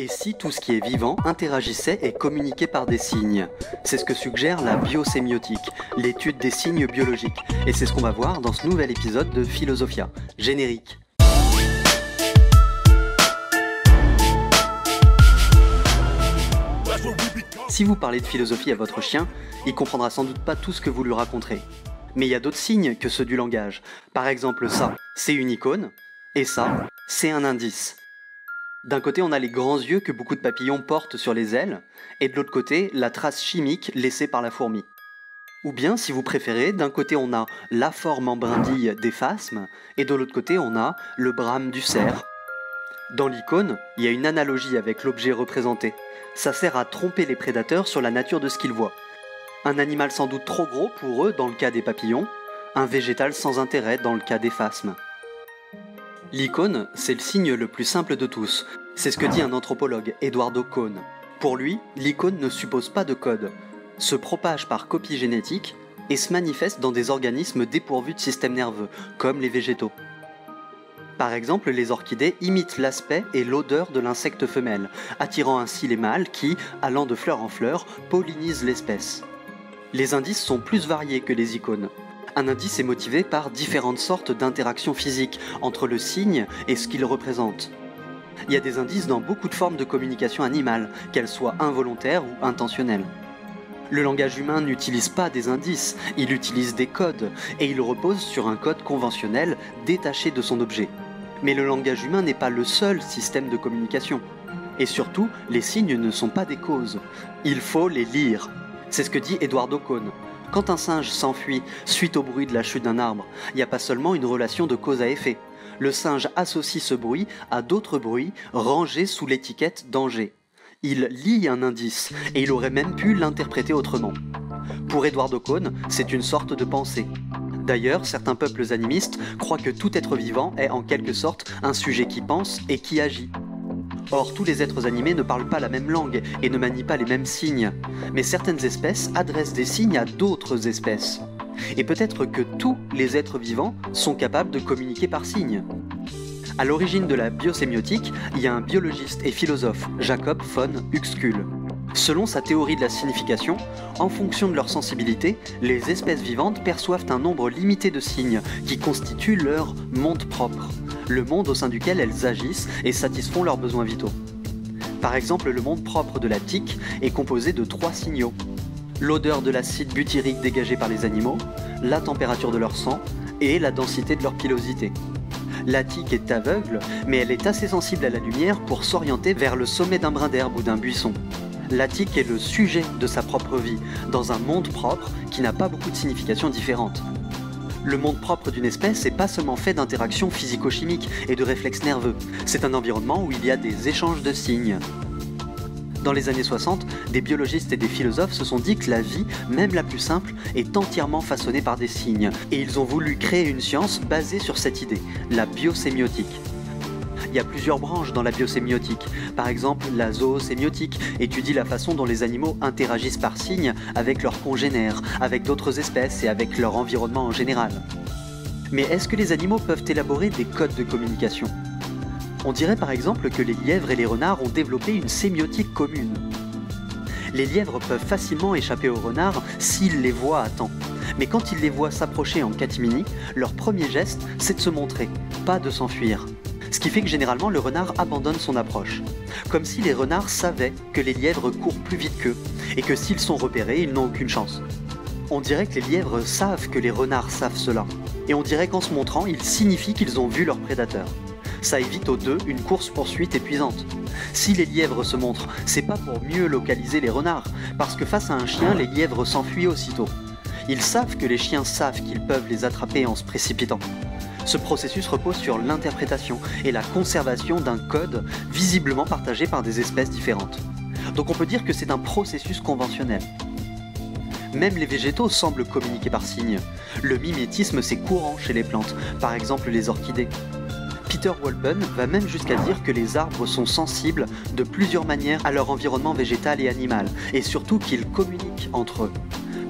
Et si tout ce qui est vivant interagissait et communiquait par des signes? C'est ce que suggère la biosémiotique, l'étude des signes biologiques. Et c'est ce qu'on va voir dans ce nouvel épisode de Philosophia. Générique. Si vous parlez de philosophie à votre chien, il comprendra sans doute pas tout ce que vous lui raconterez. Mais il y a d'autres signes que ceux du langage. Par exemple, ça, c'est une icône, et ça, c'est un indice. D'un côté, on a les grands yeux que beaucoup de papillons portent sur les ailes, et de l'autre côté, la trace chimique laissée par la fourmi. Ou bien, si vous préférez, d'un côté on a la forme en brindille des phasmes, et de l'autre côté on a le brame du cerf. Dans l'icône, il y a une analogie avec l'objet représenté. Ça sert à tromper les prédateurs sur la nature de ce qu'ils voient. Un animal sans doute trop gros pour eux dans le cas des papillons, un végétal sans intérêt dans le cas des phasmes. L'icône, c'est le signe le plus simple de tous. C'est ce que dit un anthropologue, Eduardo Kohn. Pour lui, l'icône ne suppose pas de code, se propage par copie génétique et se manifeste dans des organismes dépourvus de système nerveux, comme les végétaux. Par exemple, les orchidées imitent l'aspect et l'odeur de l'insecte femelle, attirant ainsi les mâles qui, allant de fleur en fleur, pollinisent l'espèce. Les indices sont plus variés que les icônes. Un indice est motivé par différentes sortes d'interactions physiques entre le signe et ce qu'il représente. Il y a des indices dans beaucoup de formes de communication animale, qu'elles soient involontaires ou intentionnelles. Le langage humain n'utilise pas des indices, il utilise des codes, et il repose sur un code conventionnel détaché de son objet. Mais le langage humain n'est pas le seul système de communication. Et surtout, les signes ne sont pas des causes. Il faut les lire. C'est ce que dit Eduardo Kohn. Quand un singe s'enfuit suite au bruit de la chute d'un arbre, il n'y a pas seulement une relation de cause à effet. Le singe associe ce bruit à d'autres bruits rangés sous l'étiquette danger. Il lit un indice, et il aurait même pu l'interpréter autrement. Pour Eduardo Kohn, c'est une sorte de pensée. D'ailleurs, certains peuples animistes croient que tout être vivant est en quelque sorte un sujet qui pense et qui agit. Or, tous les êtres animés ne parlent pas la même langue et ne manient pas les mêmes signes. Mais certaines espèces adressent des signes à d'autres espèces. Et peut-être que tous les êtres vivants sont capables de communiquer par signes. À l'origine de la biosémiotique, il y a un biologiste et philosophe, Jakob von Uexküll. Selon sa théorie de la signification, en fonction de leur sensibilité, les espèces vivantes perçoivent un nombre limité de signes qui constituent leur monde propre, le monde au sein duquel elles agissent et satisfont leurs besoins vitaux. Par exemple, le monde propre de la tique est composé de 3 signaux. L'odeur de l'acide butyrique dégagé par les animaux, la température de leur sang et la densité de leur pilosité. La tique est aveugle, mais elle est assez sensible à la lumière pour s'orienter vers le sommet d'un brin d'herbe ou d'un buisson. La tique est le sujet de sa propre vie, dans un monde propre qui n'a pas beaucoup de significations différentes. Le monde propre d'une espèce n'est pas seulement fait d'interactions physico-chimiques et de réflexes nerveux, c'est un environnement où il y a des échanges de signes. Dans les années 60, des biologistes et des philosophes se sont dit que la vie, même la plus simple, est entièrement façonnée par des signes, et ils ont voulu créer une science basée sur cette idée, la biosémiotique. Il y a plusieurs branches dans la biosémiotique. Par exemple, la zoosémiotique étudie la façon dont les animaux interagissent par signes avec leurs congénères, avec d'autres espèces et avec leur environnement en général. Mais est-ce que les animaux peuvent élaborer des codes de communication ? On dirait par exemple que les lièvres et les renards ont développé une sémiotique commune. Les lièvres peuvent facilement échapper aux renards s'ils les voient à temps. Mais quand ils les voient s'approcher en catimini, leur premier geste, c'est de se montrer, pas de s'enfuir. Ce qui fait que généralement le renard abandonne son approche. Comme si les renards savaient que les lièvres courent plus vite qu'eux, et que s'ils sont repérés, ils n'ont aucune chance. On dirait que les lièvres savent que les renards savent cela. Et on dirait qu'en se montrant, ils signifient qu'ils ont vu leur prédateur. Ça évite aux deux une course-poursuite épuisante. Si les lièvres se montrent, c'est pas pour mieux localiser les renards, parce que face à un chien, les lièvres s'enfuient aussitôt. Ils savent que les chiens savent qu'ils peuvent les attraper en se précipitant. Ce processus repose sur l'interprétation et la conservation d'un code visiblement partagé par des espèces différentes. Donc on peut dire que c'est un processus conventionnel. Même les végétaux semblent communiquer par signes. Le mimétisme, c'est courant chez les plantes, par exemple les orchidées. Peter Wohlleben va même jusqu'à dire que les arbres sont sensibles de plusieurs manières à leur environnement végétal et animal, et surtout qu'ils communiquent entre eux.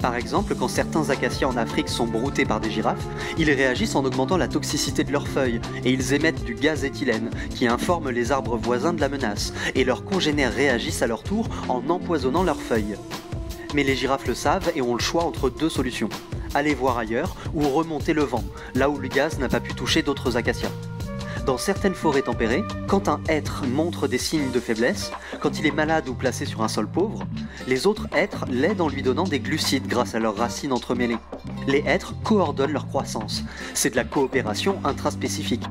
Par exemple, quand certains acacias en Afrique sont broutés par des girafes, ils réagissent en augmentant la toxicité de leurs feuilles, et ils émettent du gaz éthylène, qui informe les arbres voisins de la menace, et leurs congénères réagissent à leur tour en empoisonnant leurs feuilles. Mais les girafes le savent et ont le choix entre deux solutions. Aller voir ailleurs ou remonter le vent, là où le gaz n'a pas pu toucher d'autres acacias. Dans certaines forêts tempérées, quand un être montre des signes de faiblesse, quand il est malade ou placé sur un sol pauvre, les autres êtres l'aident en lui donnant des glucides grâce à leurs racines entremêlées. Les êtres coordonnent leur croissance. C'est de la coopération intraspécifique.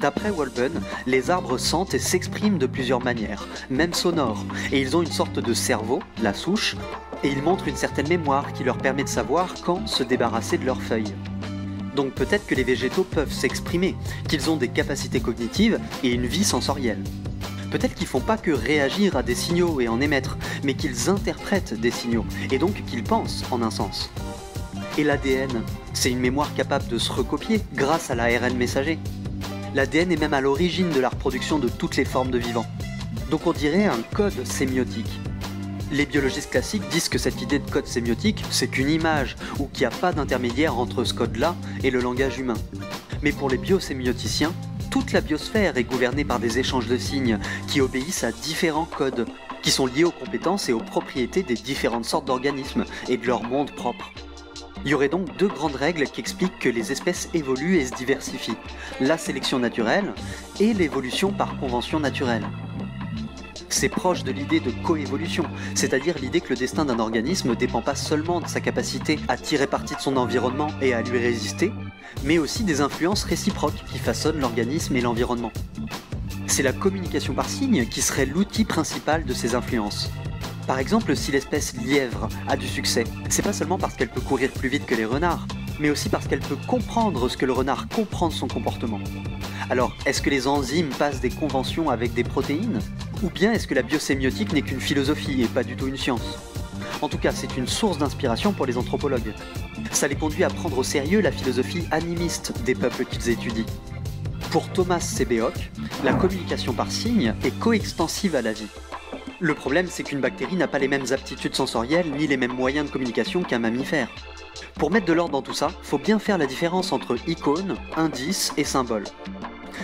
D'après Wohlleben, les arbres sentent et s'expriment de plusieurs manières, même sonores, et ils ont une sorte de cerveau, la souche, et ils montrent une certaine mémoire qui leur permet de savoir quand se débarrasser de leurs feuilles. Donc peut-être que les végétaux peuvent s'exprimer, qu'ils ont des capacités cognitives et une vie sensorielle. Peut-être qu'ils ne font pas que réagir à des signaux et en émettre, mais qu'ils interprètent des signaux, et donc qu'ils pensent en un sens. Et l'ADN, c'est une mémoire capable de se recopier grâce à l'ARN messager. L'ADN est même à l'origine de la reproduction de toutes les formes de vivants. Donc on dirait un code sémiotique. Les biologistes classiques disent que cette idée de code sémiotique, c'est qu'une image, ou qu'il n'y a pas d'intermédiaire entre ce code-là et le langage humain. Mais pour les biosémioticiens, toute la biosphère est gouvernée par des échanges de signes qui obéissent à différents codes, qui sont liés aux compétences et aux propriétés des différentes sortes d'organismes et de leur monde propre. Il y aurait donc deux grandes règles qui expliquent que les espèces évoluent et se diversifient, la sélection naturelle et l'évolution par convention naturelle. C'est proche de l'idée de coévolution, c'est-à-dire l'idée que le destin d'un organisme ne dépend pas seulement de sa capacité à tirer parti de son environnement et à lui résister, mais aussi des influences réciproques qui façonnent l'organisme et l'environnement. C'est la communication par signes qui serait l'outil principal de ces influences. Par exemple, si l'espèce lièvre a du succès, c'est pas seulement parce qu'elle peut courir plus vite que les renards, mais aussi parce qu'elle peut comprendre ce que le renard comprend de son comportement. Alors, est-ce que les enzymes passent des conventions avec des protéines ? Ou bien est-ce que la biosémiotique n'est qu'une philosophie et pas du tout une science? En tout cas, c'est une source d'inspiration pour les anthropologues. Ça les conduit à prendre au sérieux la philosophie animiste des peuples qu'ils étudient. Pour Thomas Sebeok, la communication par signes est coextensive à la vie. Le problème, c'est qu'une bactérie n'a pas les mêmes aptitudes sensorielles ni les mêmes moyens de communication qu'un mammifère. Pour mettre de l'ordre dans tout ça, faut bien faire la différence entre icônes, indices et symboles.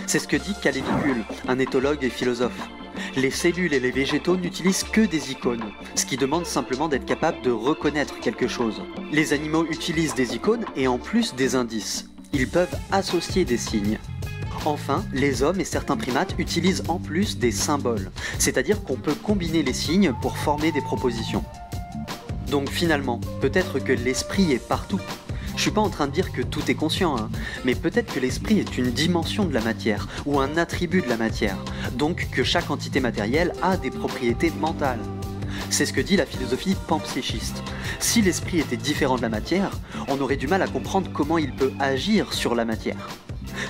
C'est ce que dit Kalevi Kull, un éthologue et philosophe. Les cellules et les végétaux n'utilisent que des icônes, ce qui demande simplement d'être capable de reconnaître quelque chose. Les animaux utilisent des icônes et en plus des indices. Ils peuvent associer des signes. Enfin, les hommes et certains primates utilisent en plus des symboles, c'est-à-dire qu'on peut combiner les signes pour former des propositions. Donc finalement, peut-être que l'esprit est partout. Je suis pas en train de dire que tout est conscient, hein, mais peut-être que l'esprit est une dimension de la matière, ou un attribut de la matière, donc que chaque entité matérielle a des propriétés mentales. C'est ce que dit la philosophie panpsychiste. Si l'esprit était différent de la matière, on aurait du mal à comprendre comment il peut agir sur la matière.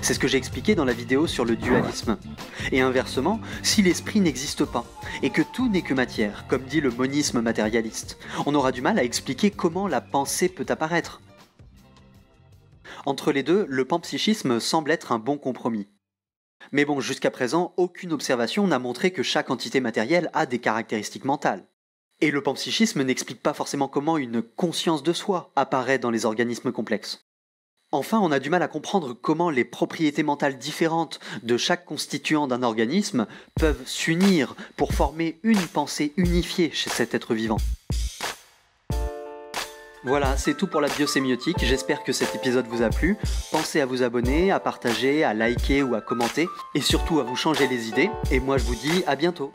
C'est ce que j'ai expliqué dans la vidéo sur le dualisme. Et inversement, si l'esprit n'existe pas, et que tout n'est que matière, comme dit le monisme matérialiste, on aura du mal à expliquer comment la pensée peut apparaître. Entre les deux, le panpsychisme semble être un bon compromis. Mais bon, jusqu'à présent, aucune observation n'a montré que chaque entité matérielle a des caractéristiques mentales. Et le panpsychisme n'explique pas forcément comment une conscience de soi apparaît dans les organismes complexes. Enfin, on a du mal à comprendre comment les propriétés mentales différentes de chaque constituant d'un organisme peuvent s'unir pour former une pensée unifiée chez cet être vivant. Voilà, c'est tout pour la biosémiotique, j'espère que cet épisode vous a plu. Pensez à vous abonner, à partager, à liker ou à commenter, et surtout à vous changer les idées, et moi je vous dis à bientôt.